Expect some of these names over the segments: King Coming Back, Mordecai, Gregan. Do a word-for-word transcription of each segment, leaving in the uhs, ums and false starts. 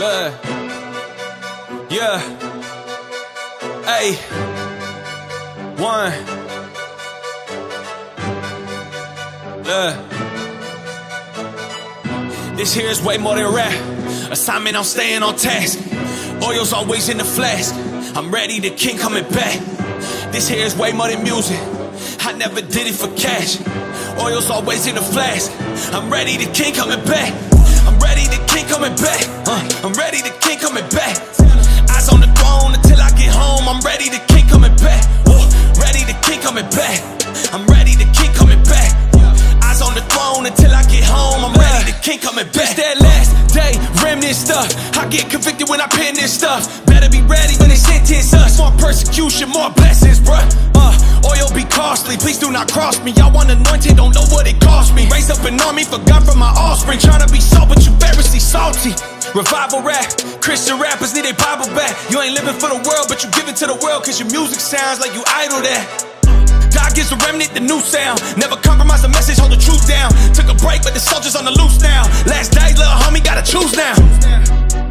Look. Yeah. Hey. One. Look. This here is way more than rap. Assignment, I'm staying on task. Oil's always in the flask. I'm ready, the king coming back. This here is way more than music. I never did it for cash. Oil's always in the flask. I'm ready, the king coming back. I'm ready, the king coming back. uh, I'm ready, the king coming back. Eyes on the throne until I get home. I'm ready, the king coming back. Ooh, ready, the king coming back. I'm ready, the king coming back. Eyes on the throne until I get home. I'm ready, the king coming back. It's that last day, remnant stuff. I get convicted when I pen this stuff. Better be ready when they sentence us. More persecution, more blessings, bruh. Uh, oil be costly, please do not cross me. Y'all want anointed, don't know what it cost me. Raise up an army, forgot from my offspring. Tryna be salt, but you barely salty. Revival rap, Christian rappers need their Bible back. You ain't living for the world, but you give it to the world, cause your music sounds like you idol that. God gives a remnant the new sound. Never compromise the message, hold the truth down. Took a break, but the soldiers on the loose now. Last days, little homie, gotta choose now.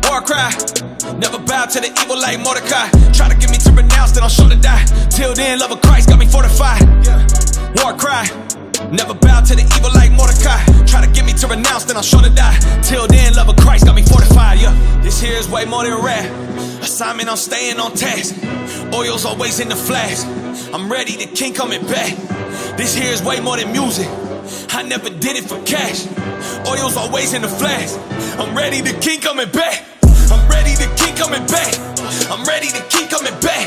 War cry, never bow to the evil like Mordecai. Try to get me to renounce, then I'm sure to die. Till then, love of Christ got me fortified. War cry, never bow to the evil like Mordecai. Try to get me to renounce, then I'm sure to die. Till then, love of Christ got me fortified. Yeah, this here is way more than rap. Assignment, I'm staying on task. Oil's always in the flask. I'm ready, the king coming back. This here is way more than music. I never did it for cash. Oil's always in the flash. I'm ready, the king coming back. I'm ready, the king coming back. I'm ready, the king coming back.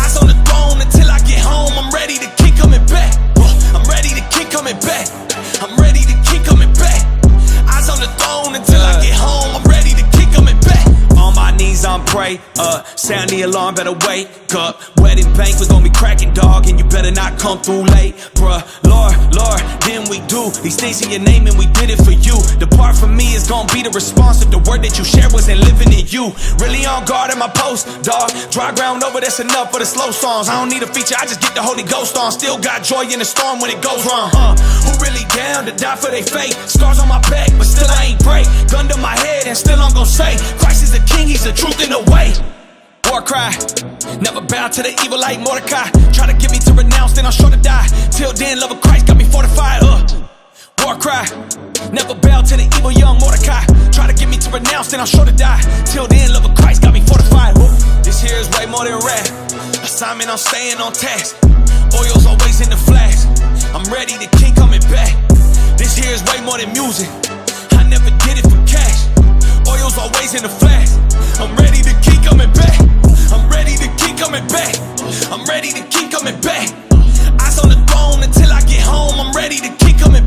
Eyes on the throne until I get home. I'm ready, the king coming back. I'm ready, the king coming back. I'm ready, the king coming back. Eyes on the throne until I get home. I'm ready, the king coming back. On my knees, I'm pray. Uh, sound the alarm, better wake up. Wedding bank was gonna be cracking, dog, and you better not come through late, bruh. Lord, Lord, then we do these things in your name, and we did it for you. Depart from me is gonna be the response if the word that you shared wasn't living in you. Really on guard at my post, dog. Dry ground over, that's enough for the slow songs. I don't need a feature, I just get the Holy Ghost on. Still got joy in the storm when it goes wrong. Uh, who really down to die for their faith? Scars on my back, but still I ain't break. Gun to my head, and still I'm gonna say, Christ is the King, He's the truth in the way. War cry, never bow to the evil like Mordecai. Try to get me to renounce, then I'm sure to die. Till then, love of Christ got me fortified. Uh. War cry, never bow to the evil young Mordecai. Try to get me to renounce, then I'm sure to die. Till then, love of Christ got me fortified. Woo. This here is way more than rap. Assignment, I'm staying on task. Oil's always in the flash. I'm ready, the king coming back. This here is way more than music. I never did it for cash. Oil's always in the flash. I'm ready, the king coming back. I'm ready, the king coming back. I'm ready, the king coming back. Eyes on the throne until I get home. I'm ready, the king coming back.